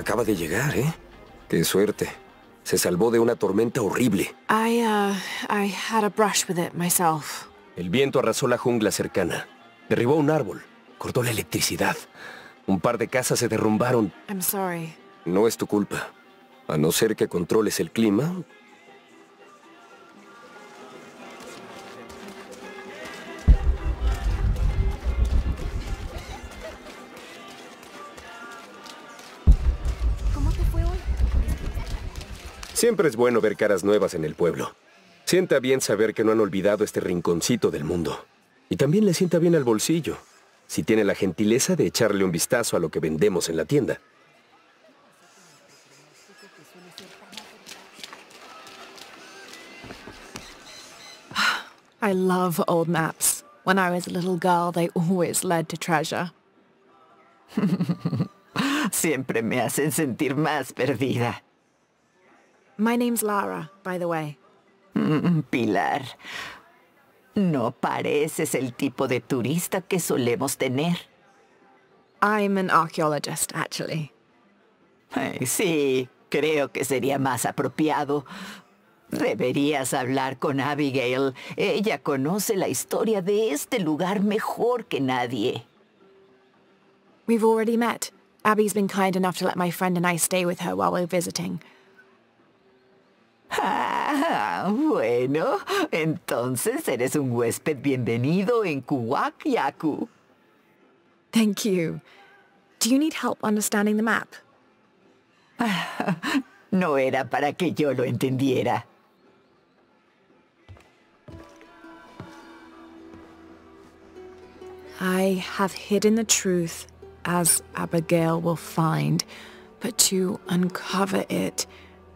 Acaba de llegar, ¿eh? Qué suerte. Se salvó de una tormenta horrible. I had a brush with it myself. El viento arrasó la jungla cercana. Derribó un árbol. Cortó la electricidad. Un par de casas se derrumbaron. I'm sorry. No es tu culpa. A no ser que controles el clima... Siempre es bueno ver caras nuevas en el pueblo. Sienta bien saber que no han olvidado este rinconcito del mundo. Y también le sienta bien al bolsillo, si tiene la gentileza de echarle un vistazo a lo que vendemos en la tienda. I love old maps. When I was a little girl, they always led to treasure. Siempre me hacen sentir más perdida. My name's Lara, by the way. Pilar, no pareces el tipo de turista que solemos tener. I'm an archaeologist, actually. Ay, sí, creo que sería más apropiado. Deberías hablar con Abigail. Ella conoce la historia de este lugar mejor que nadie. We've already met. Abby's been kind enough to let my friend and I stay with her while we're visiting. Ah, bueno, entonces eres un huésped bienvenido en Kuwak Yaku. Thank you. Do you need help understanding the map? No era para que yo lo entendiera. I have hidden the truth, as Abigail will find, but to uncover it,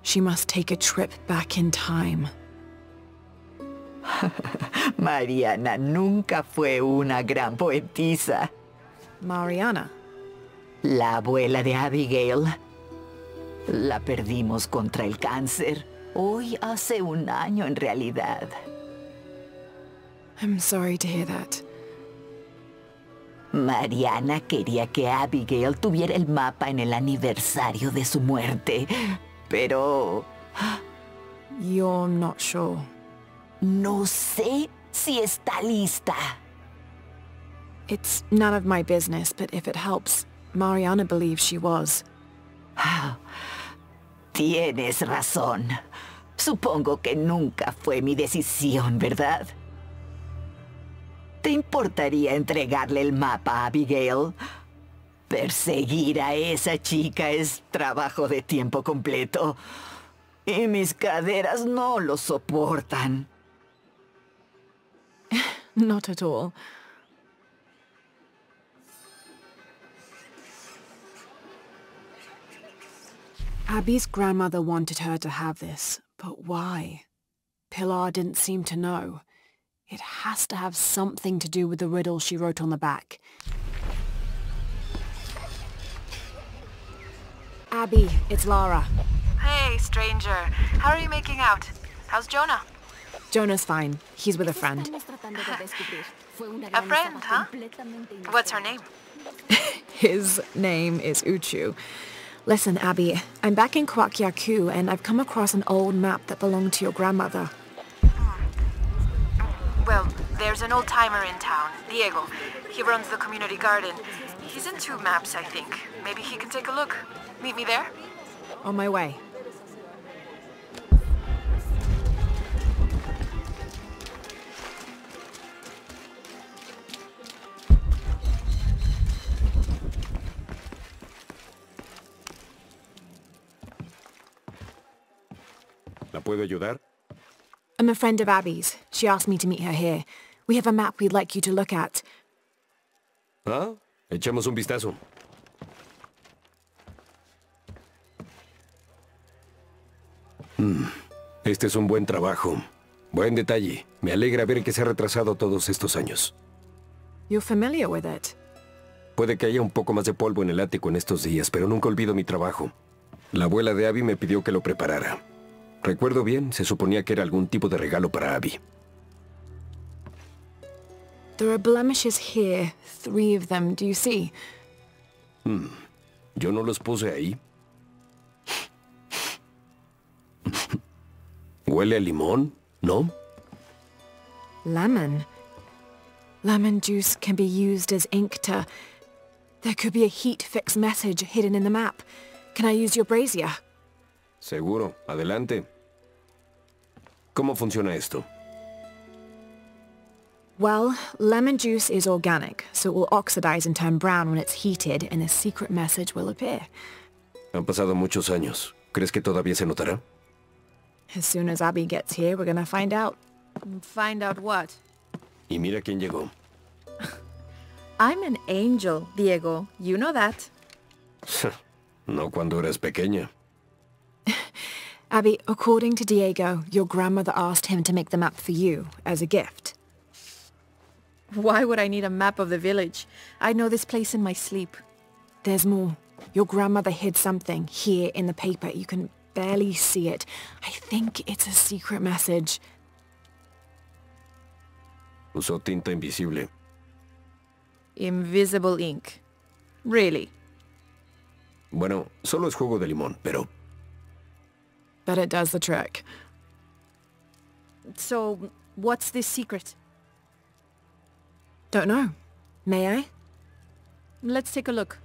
she must take a trip back in time. Mariana nunca fue una gran poetisa. Mariana. La abuela de Abigail. La perdimos contra el cáncer. Hoy hace un año en realidad. I'm sorry to hear that. Mariana quería que Abigail tuviera el mapa en el aniversario de su muerte. Pero... You're not sure. No sé si está lista. It's none of my business, but if it helps, Mariana believes she was. Tienes razón. Supongo que nunca fue mi decisión, ¿verdad? ¿Te importaría entregarle el mapa a Abigail? Perseguir a esa chica es trabajo de tiempo completo. Y mis caderas no lo soportan. Not at all. Abby's grandmother wanted her to have this, but why? Pilar didn't seem to know. It has to have something to do with the riddle she wrote on the back. Abby, it's Lara. Hey, stranger. How are you making out? How's Jonah? Jonah's fine. He's with a friend. A friend, huh? What's her name? His name is Uchu. Listen, Abby, I'm back in Kwakiaku, and I've come across an old map that belonged to your grandmother. Well, there's an old-timer in town, Diego. He runs the community garden. He's into maps, I think. Maybe he can take a look. Meet me there? On my way. ¿La puedo ayudar? I'm a friend of Abby's. She asked me to meet her here. We have a map we'd like you to look at. ¿Ah? Echemos un vistazo. Este es un buen trabajo. Buen detalle. Me alegra ver que se ha retrasado todos estos años. You're familiar with it. Puede que haya un poco más de polvo en el ático en estos días, pero nunca olvido mi trabajo. La abuela de Abby me pidió que lo preparara. Recuerdo bien, se suponía que era algún tipo de regalo para Abby. There are blemishes here. 3 of them, do you see? Yo no los puse ahí. Huele a limón, ¿no? Lemon? Lemon juice can be used as ink to... There could be a heat-fix message hidden in the map. Can I use your brazier? Seguro. Adelante. ¿Cómo funciona esto? Well, lemon juice is organic, so it will oxidize and turn brown when it's heated, and a secret message will appear. Han pasado muchos años. ¿Crees que todavía se notará? As soon as Abby gets here, we're gonna find out. Find out what? Y mira quién llegó. I'm an angel, Diego. You know that. No cuando eras pequeña. Abby, according to Diego, your grandmother asked him to make the map for you, as a gift. Why would I need a map of the village? I know this place in my sleep. There's more. Your grandmother hid something here in the paper. You can barely see it. I think it's a secret message. Usó tinta invisible. Invisible ink. Really? Bueno, solo es jugo de limón, pero... But it does the trick. So, what's this secret? Don't know. May I? Let's take a look.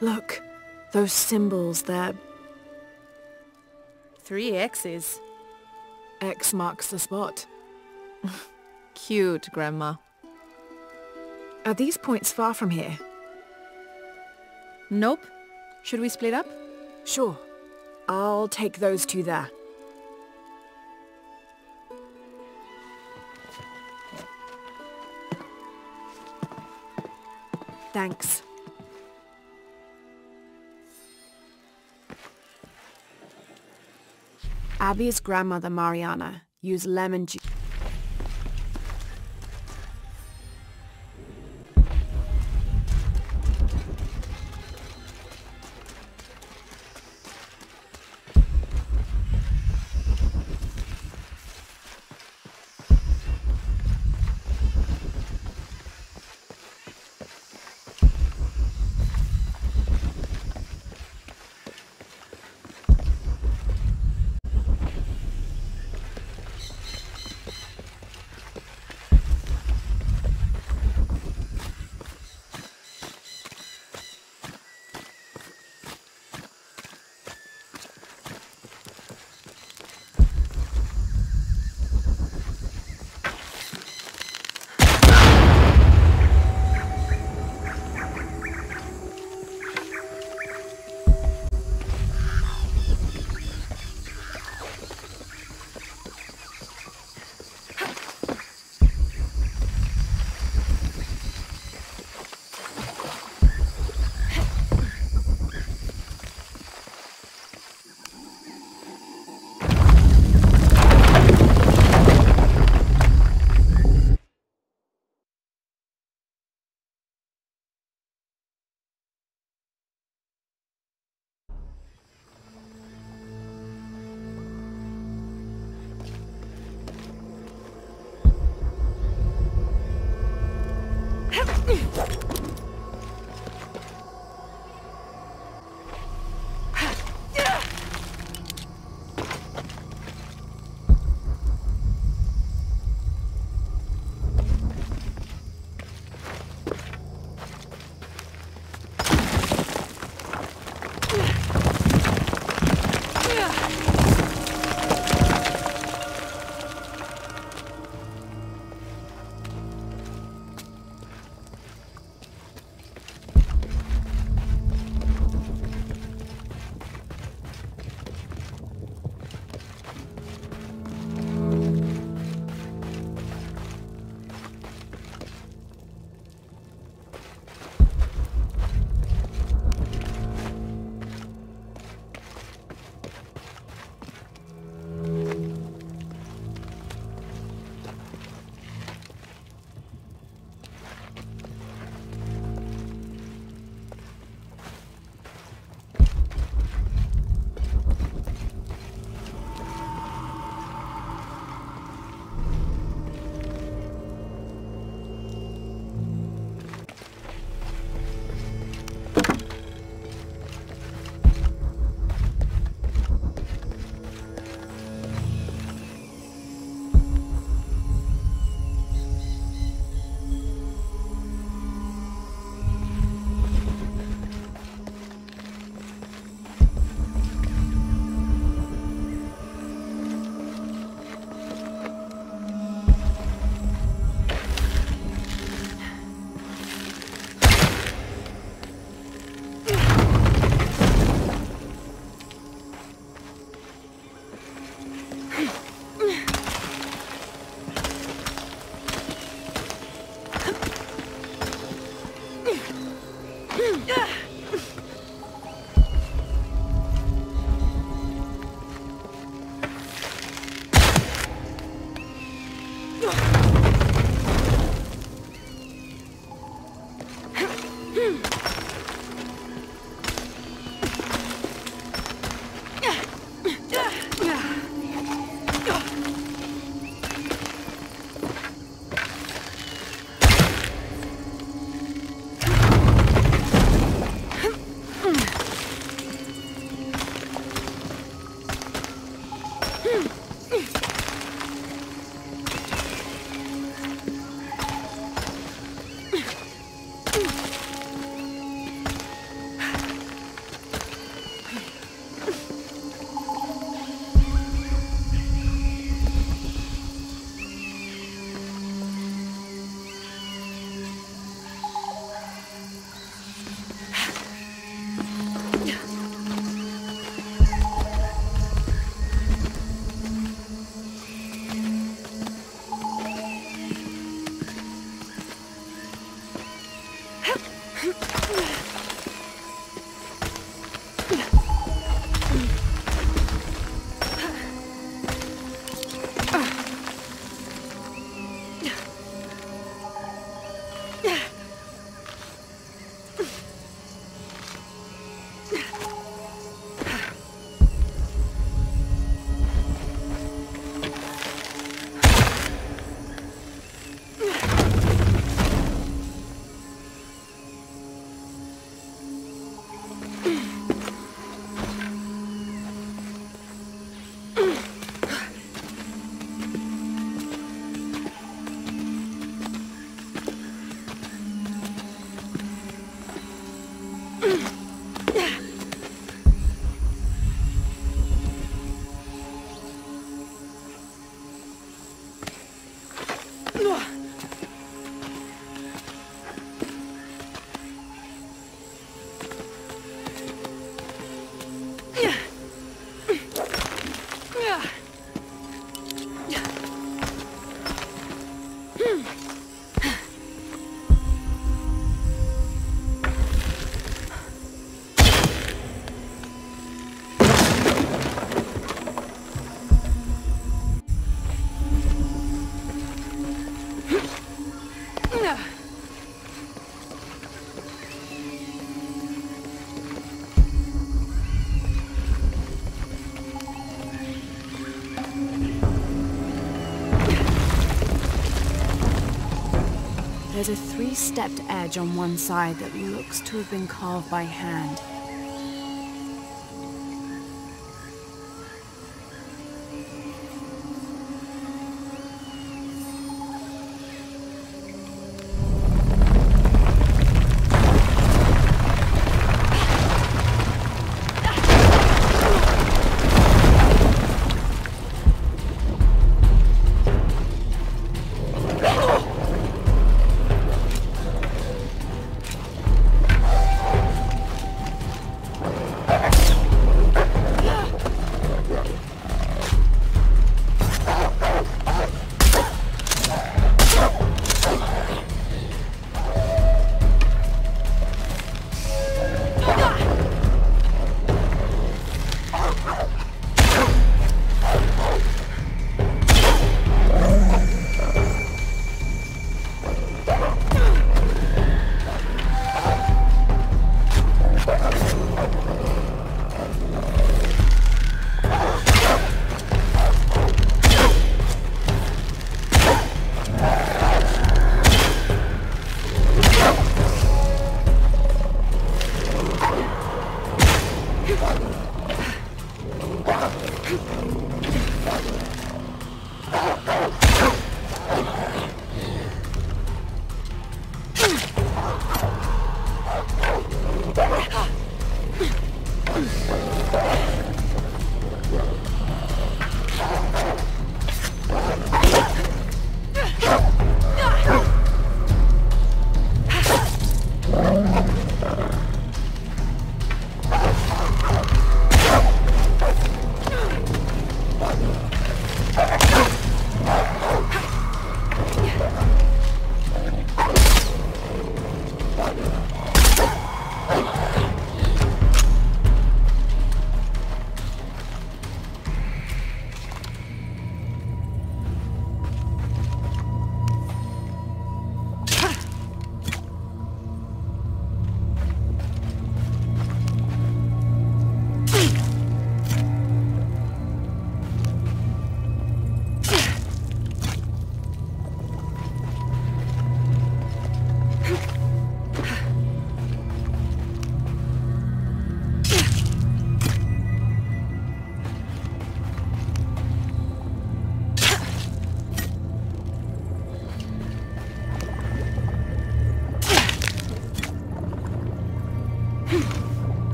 Look, those symbols there. 3 X's. X marks the spot. Cute, Grandma. Are these points far from here? Nope. Should we split up? Sure. I'll take those two there. Thanks. Abby's grandmother, Mariana, used lemon juice. There's a three-stepped edge on one side that looks to have been carved by hand.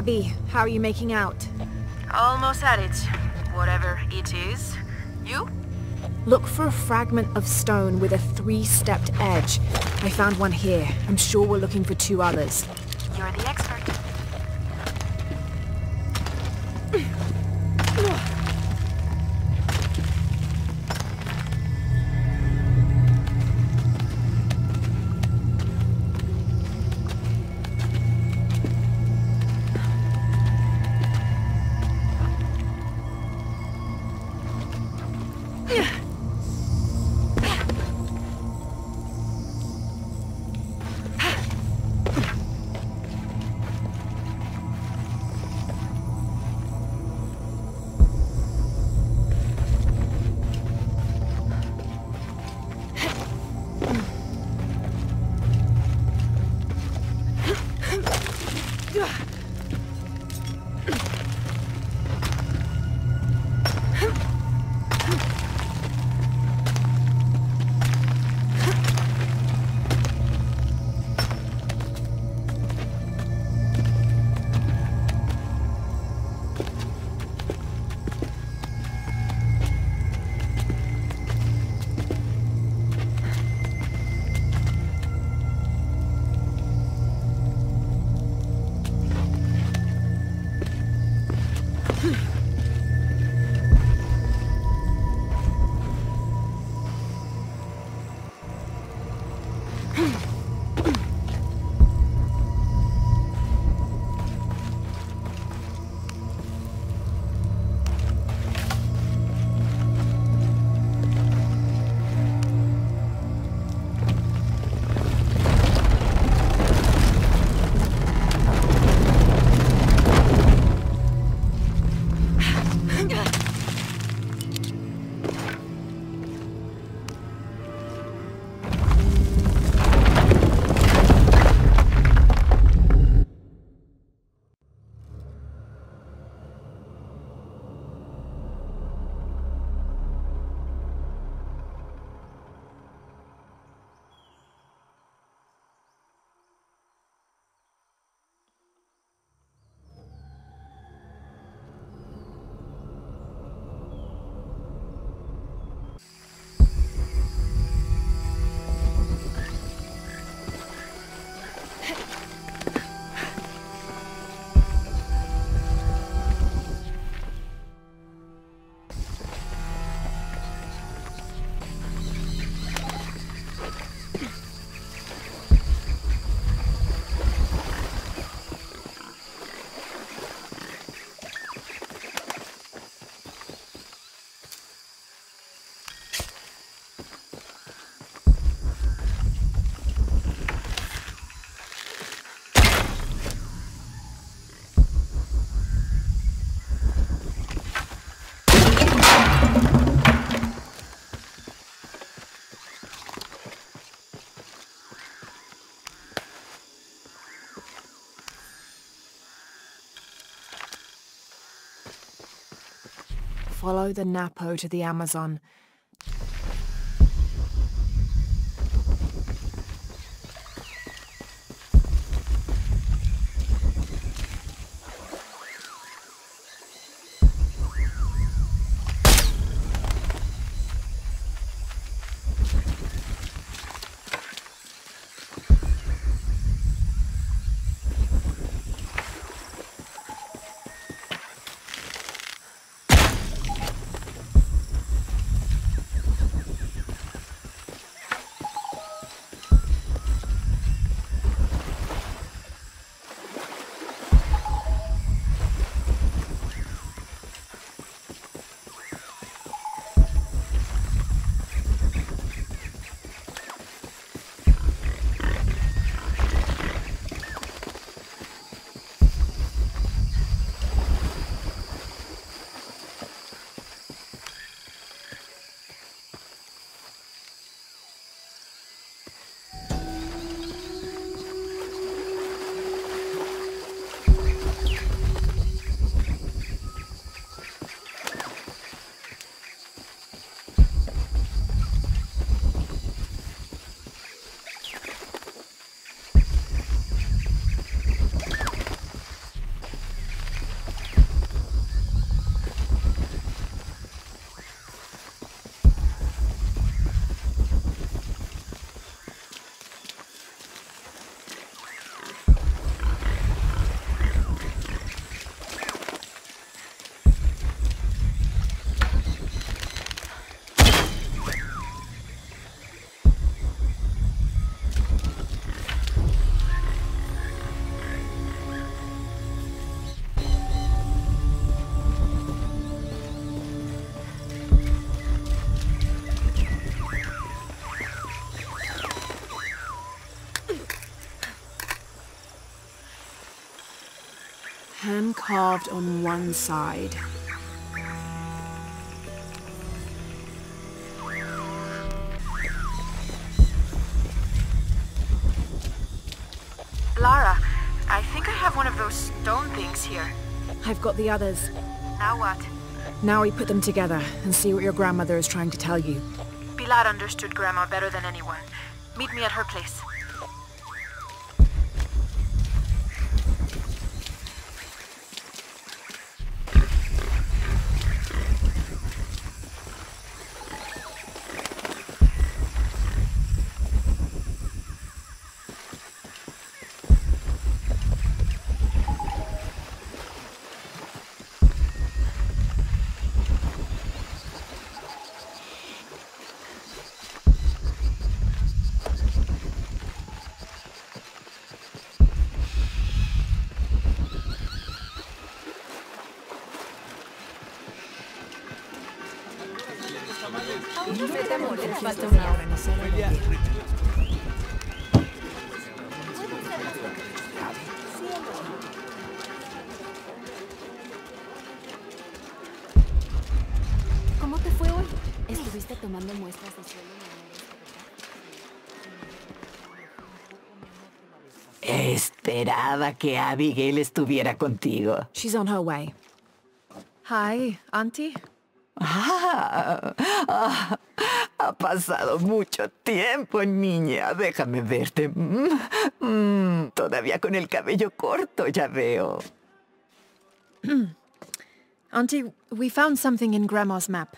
Abby, how are you making out? Almost at it. Whatever it is. You? Look for a fragment of stone with a 3-stepped edge. I found one here. I'm sure we're looking for 2 others. You're the expert. Follow the Napo to the Amazon. hand-carved on one side. Lara, I think I have one of those stone things here. I've got the others. Now what? Now we put them together and see what your grandmother is trying to tell you. Pilar understood Grandma better than anyone. Meet me at her place. ¿Cómo te fue hoy? ¿Estuviste tomando muestras de suelo? Esperaba que Abigail estuviera contigo. She's on her way. Hi, Auntie. Ha pasado mucho tiempo, niña. Déjame verte. Todavía con el cabello corto, ya veo. Auntie, we found something in Grandma's map.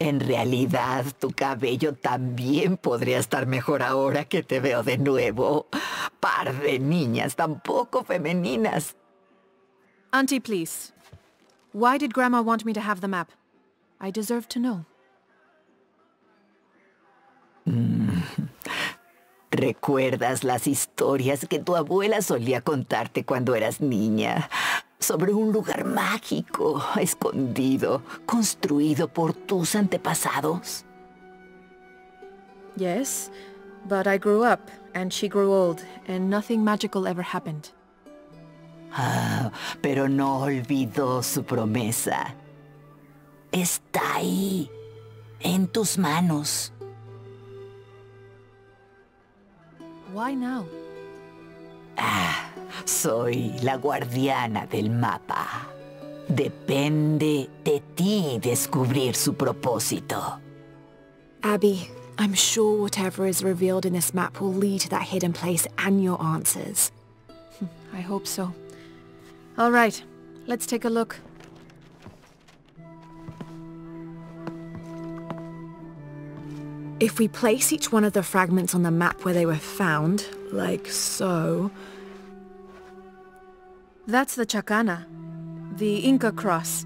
En realidad, tu cabello también podría estar mejor ahora que te veo de nuevo. Par de niñas tan poco femeninas. Auntie, please. Why did Grandma want me to have the map? I deserve to know. ¿Recuerdas las historias que tu abuela solía contarte cuando eras niña? Sobre un lugar mágico, escondido, construido por tus antepasados. Yes, but I grew up, and she grew old, and nothing magical ever happened. Ah, pero no olvidó su promesa. Está ahí, en tus manos. Why now? Ah, soy la guardiana del mapa. Depende de ti descubrir su propósito. Abby, I'm sure whatever is revealed in this map will lead to that hidden place and your answers. I hope so. All right, let's take a look. If we place each one of the fragments on the map where they were found, like so... That's the Chakana, the Inca cross.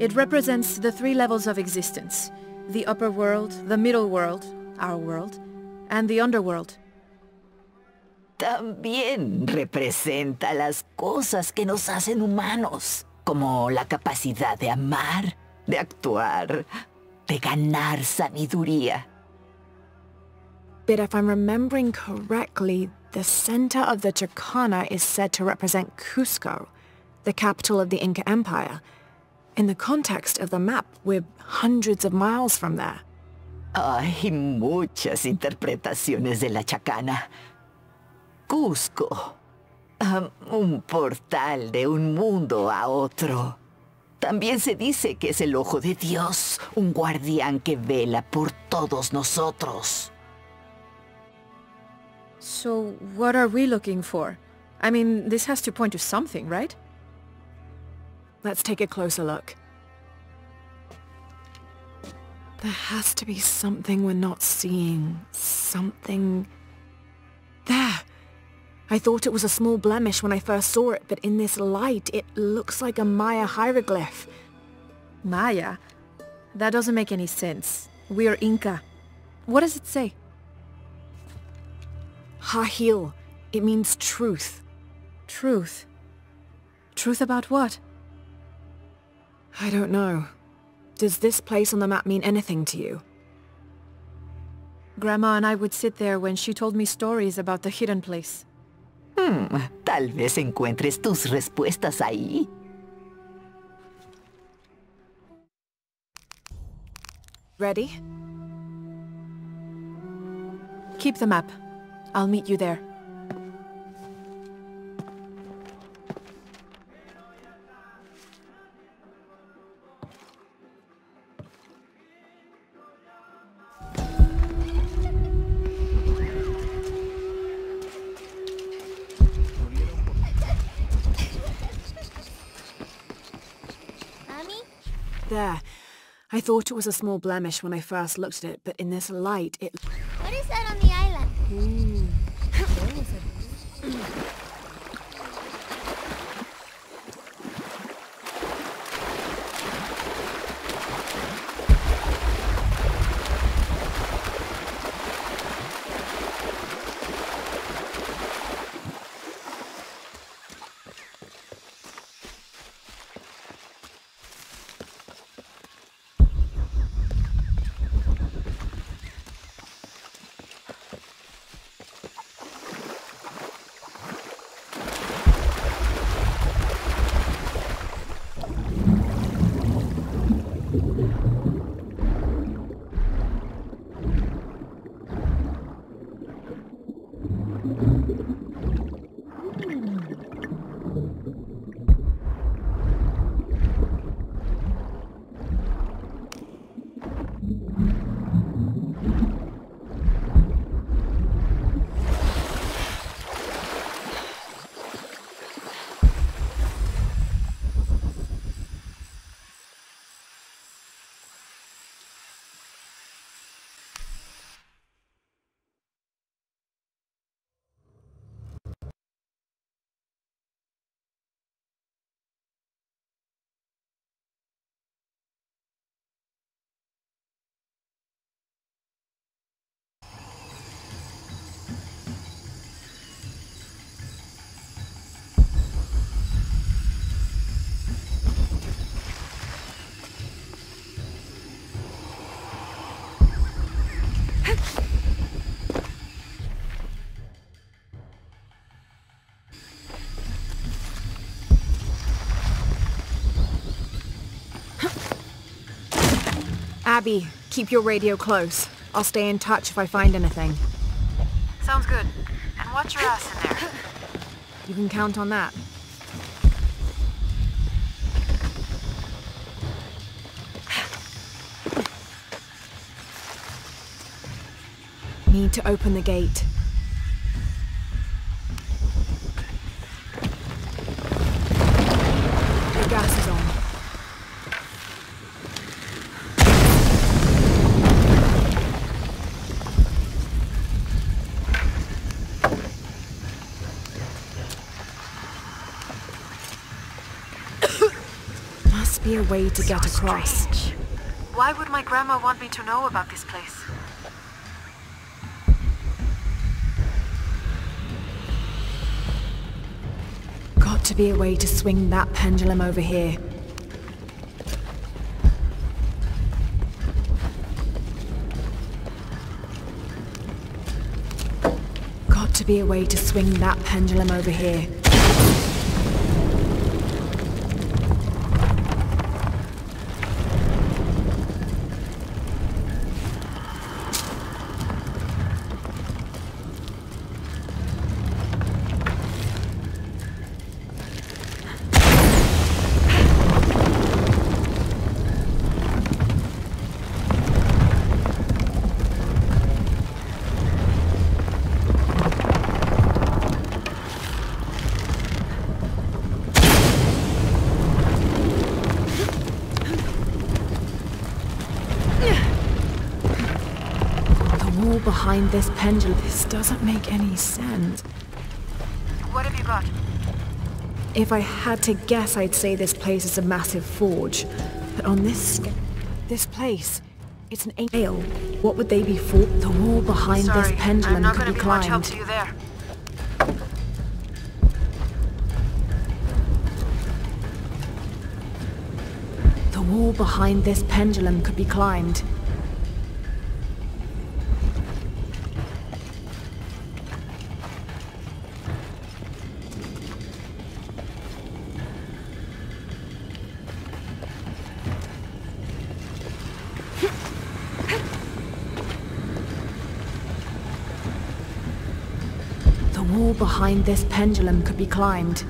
It represents the three levels of existence. The upper world, the middle world, our world, and the underworld. También representa las cosas que nos hacen humanos, como la capacidad de amar, de actuar, de ganar sabiduría. But if I'm remembering correctly, the center of the Chakana is said to represent Cusco, the capital of the Inca Empire. In the context of the map, we're hundreds of miles from there. Hay muchas interpretaciones de la Chakana. Cusco. Un portal de un mundo a otro. También se dice que es el ojo de Dios, un guardián que vela por todos nosotros. So, what are we looking for? I mean, this has to point to something, right? Let's take a closer look. There has to be something we're not seeing. Something... There! I thought it was a small blemish when I first saw it, but in this light, it looks like a Maya hieroglyph. Maya? That doesn't make any sense. We're Inca. What does it say? Hahil. It means truth. Truth? Truth about what? I don't know. Does this place on the map mean anything to you? Grandma and I would sit there when she told me stories about the hidden place. Tal vez encuentres tus respuestas ahí. Ready? Keep the map. I'll meet you there. There. I thought it was a small blemish when I first looked at it, but in this light it... What is that on the island? Abby, keep your radio close. I'll stay in touch if I find anything. Sounds good. And watch your ass in there. You can count on that. Need to open the gate. The gas is on. Be a way to get across. Strange. Why would my grandma want me to know about this place? Got to be a way to swing that pendulum over here. Got to be a way to swing that pendulum over here. Behind this pendulum. This doesn't make any sense. What have you got? If I had to guess, I'd say this place is a massive forge. But on this place, it's an ale. What would they be for? The wall behind this pendulum I'm not could be climbed. Much help to you there. The wall behind this pendulum could be climbed. wall behind this pendulum could be climbed.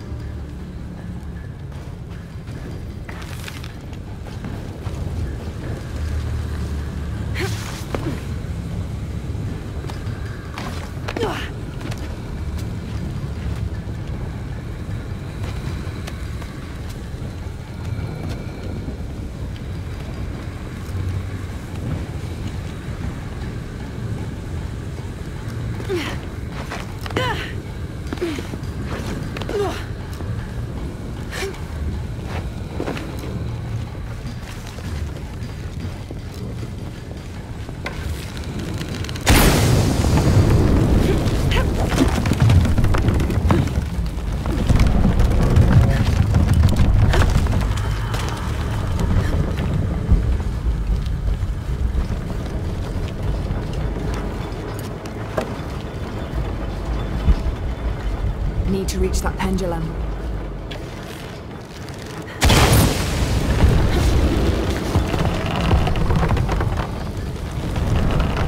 To reach that pendulum.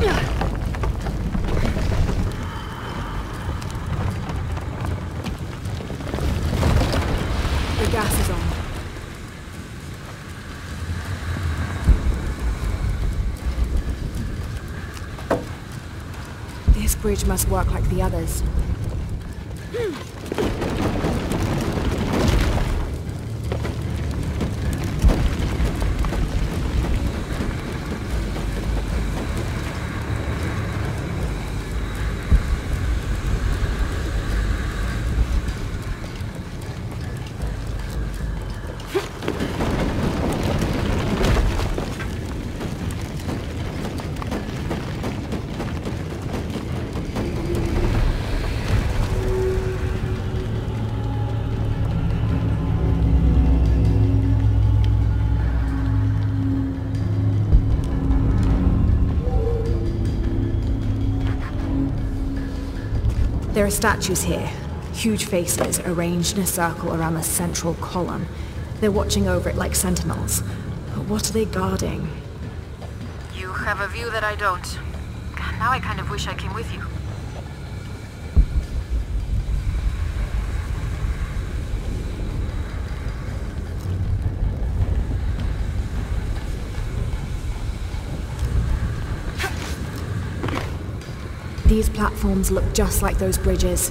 The gas is on. This bridge must work like the others. There are statues here, huge faces arranged in a circle around the central column. They're watching over it like sentinels. But what are they guarding? You have a view that I don't. Now I kind of wish I came with you. These platforms look just like those bridges.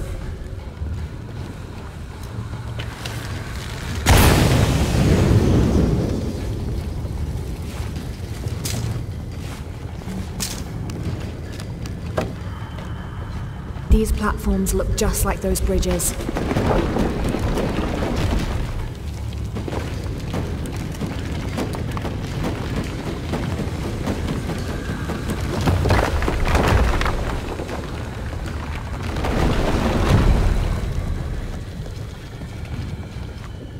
These platforms look just like those bridges.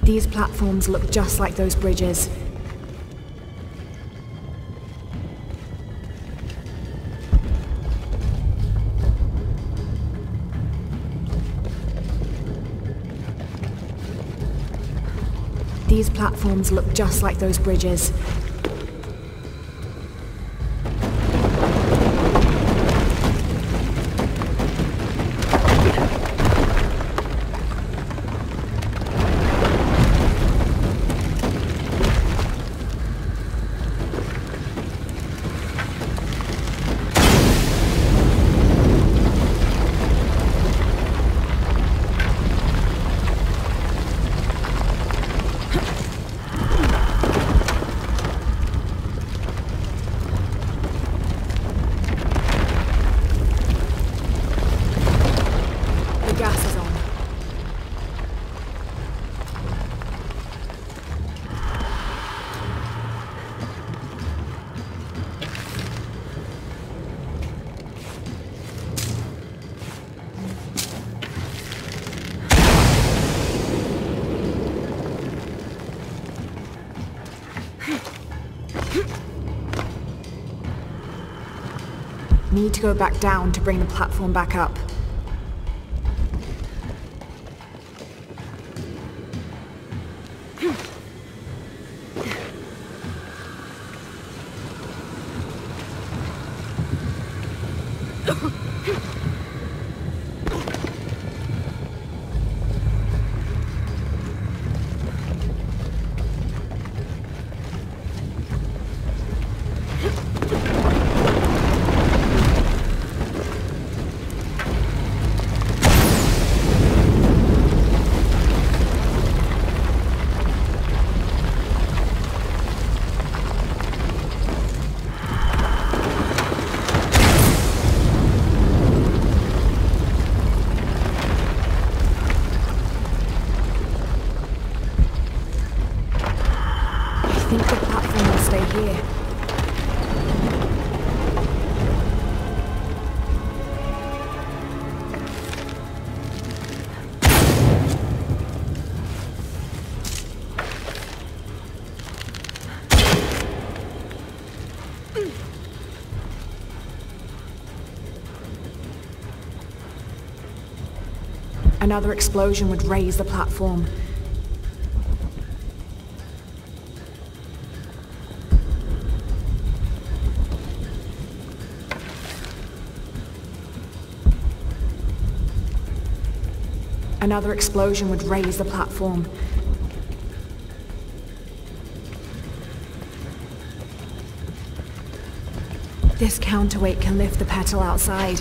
These platforms look just like those bridges. These platforms look just like those bridges. Need to go back down to bring the platform back up. Another explosion would raise the platform. Another explosion would raise the platform. This counterweight can lift the petal outside.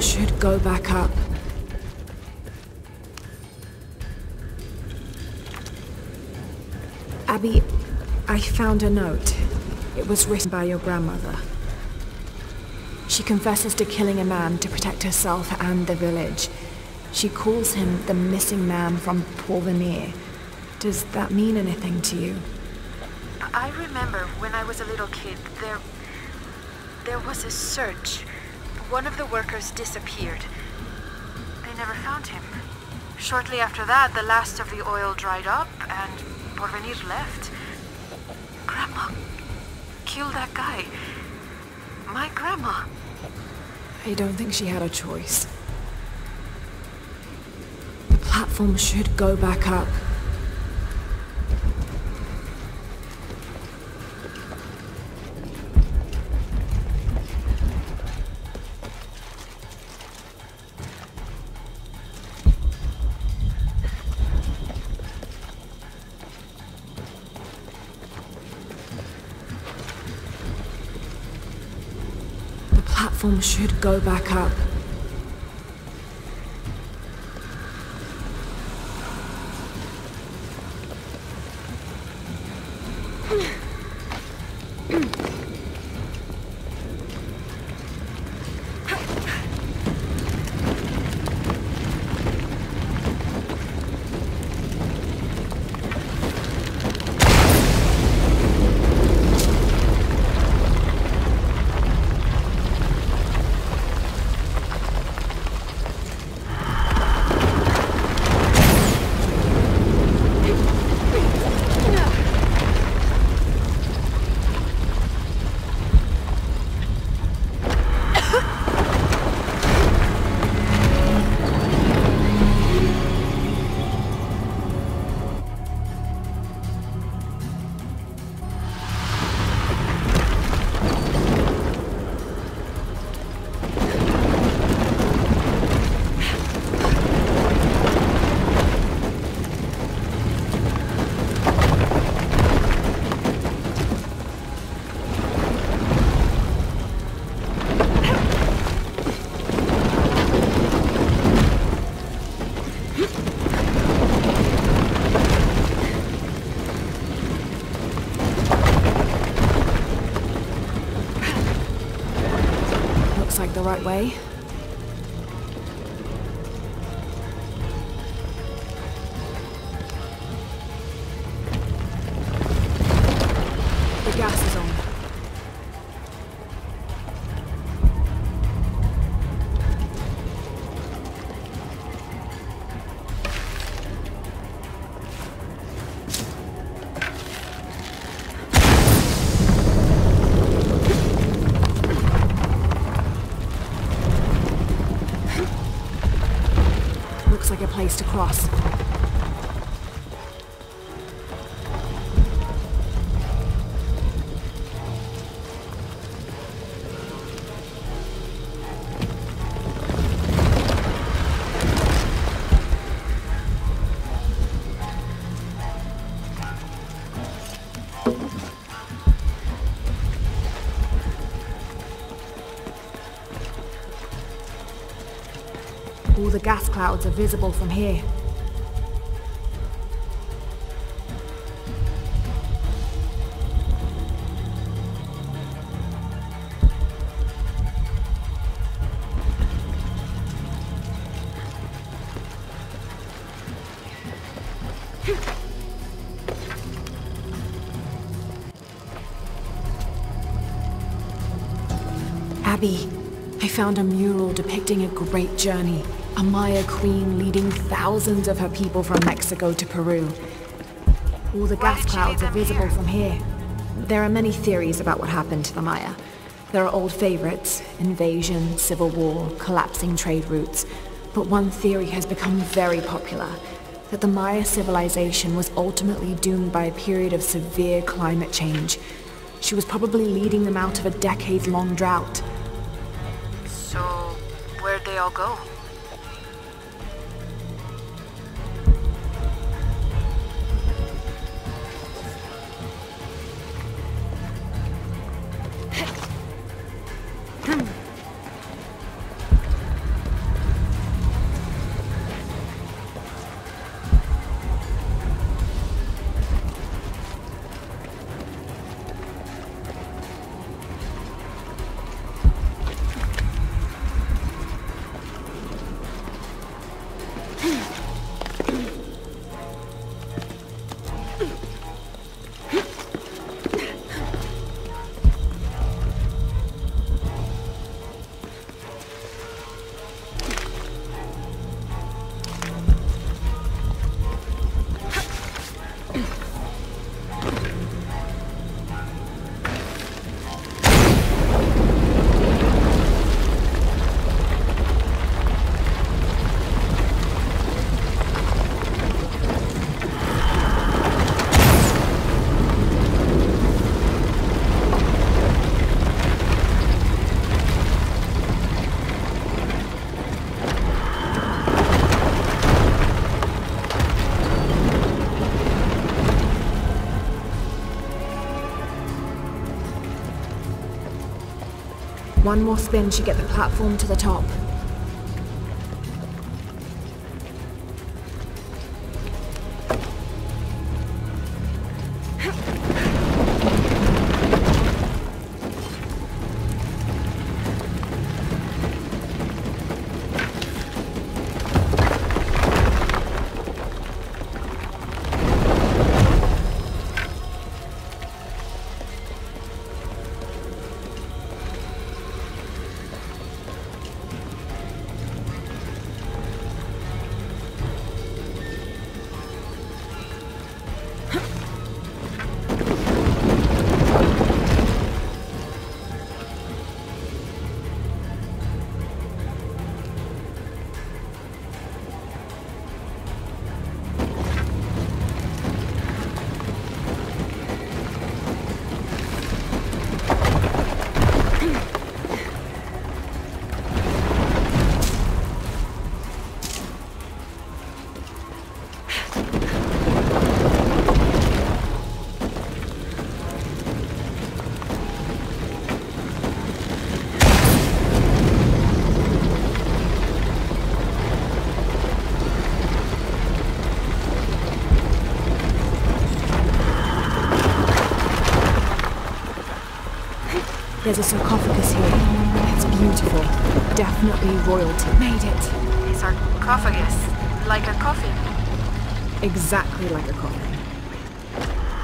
Should go back up. Abby, I found a note. It was written by your grandmother. She confesses to killing a man to protect herself and the village. She calls him the missing man from Porvenir. Does that mean anything to you? I remember when I was a little kid, there was a search. One of the workers disappeared. They never found him. Shortly after that, the last of the oil dried up and Porvenir left. Grandma killed that guy. My grandma. I don't think she had a choice. The platform should go back up. Platform should go back up. The right way. The gas is on. Looks like a place to cross. All the gas clouds are visible from here. Abby, I found a mural depicting a great journey. A Maya queen leading thousands of her people from Mexico to Peru. All the gas clouds are visible from here. There are many theories about what happened to the Maya. There are old favorites, invasion, civil war, collapsing trade routes. But one theory has become very popular, that the Maya civilization was ultimately doomed by a period of severe climate change. She was probably leading them out of a decades-long drought. So, where'd they all go? One more spin should get the platform to the top. There's a sarcophagus here. It's beautiful. Definitely royalty. Made it. A sarcophagus? Like a coffin? Exactly like a coffin.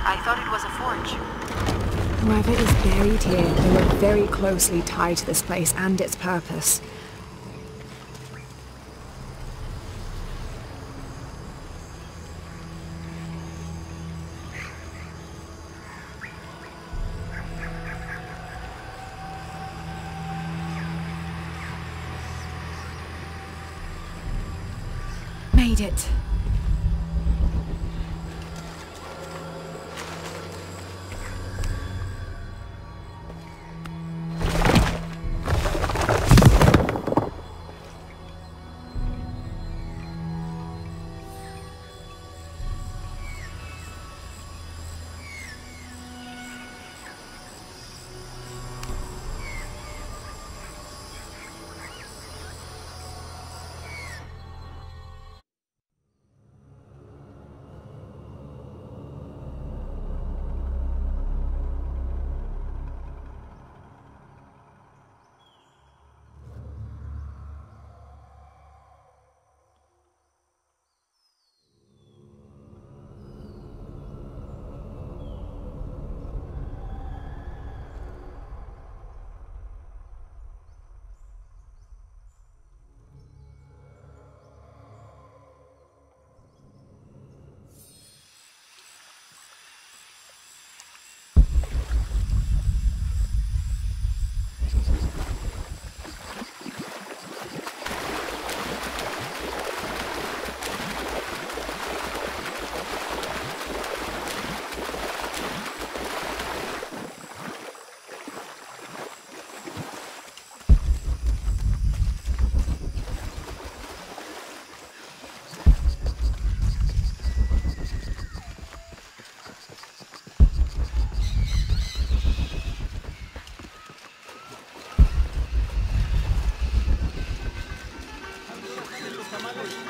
I thought it was a forge. Whoever is buried here, they were very closely tied to this place and its purpose. It.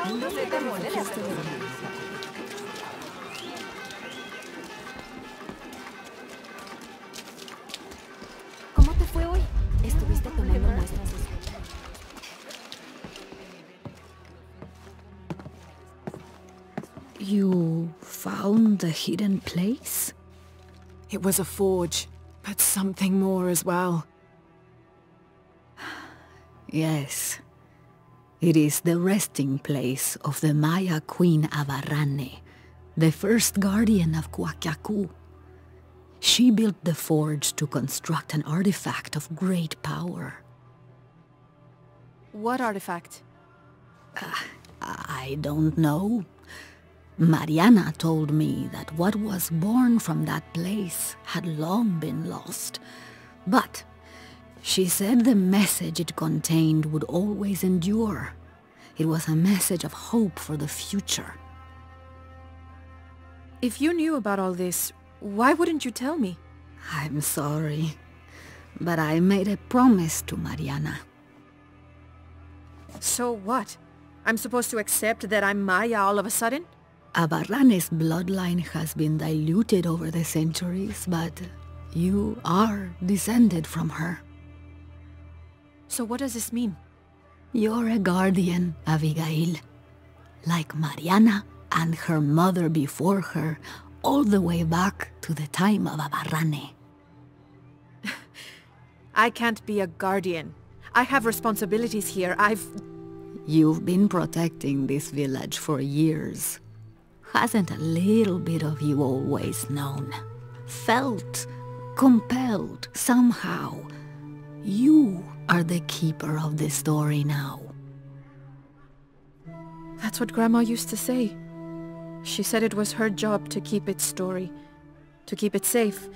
¿Cómo te fue hoy? Estuviste tomando muestras. You found the hidden place? It was a forge, but something more as well. Yes. It is the resting place of the Maya Queen Abarrane, the first guardian of Kwakiaku. She built the forge to construct an artifact of great power. What artifact? I don't know. Mariana told me that what was born from that place had long been lost, but she said the message it contained would always endure. It was a message of hope for the future. If you knew about all this, why wouldn't you tell me? I'm sorry, but I made a promise to Mariana. So what? I'm supposed to accept that I'm Maya all of a sudden? Abarrane's bloodline has been diluted over the centuries, but you are descended from her. So what does this mean? You're a guardian, Abigail. Like Mariana and her mother before her, all the way back to the time of Abarrane. I can't be a guardian. I have responsibilities here. You've been protecting this village for years. Hasn't a little bit of you always known? Felt, compelled, somehow. You are the keeper of the story now. That's what Grandma used to say. She said it was her job to keep its story, to keep it safe.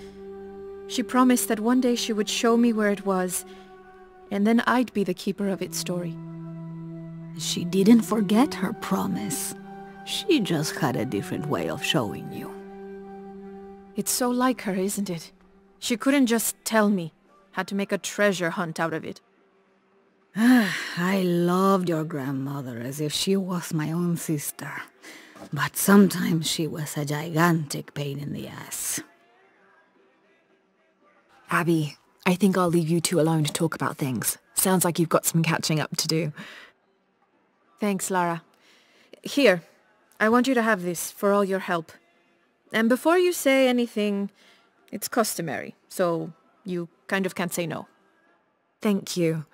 She promised that one day she would show me where it was, and then I'd be the keeper of its story. She didn't forget her promise. She just had a different way of showing you. It's so like her, isn't it? She couldn't just tell me. Had to make a treasure hunt out of it. I loved your grandmother as if she was my own sister. But sometimes she was a gigantic pain in the ass. Abby, I think I'll leave you two alone to talk about things. Sounds like you've got some catching up to do. Thanks, Lara. Here, I want you to have this for all your help. And before you say anything, it's customary, so you kind of can't say no. Thank you.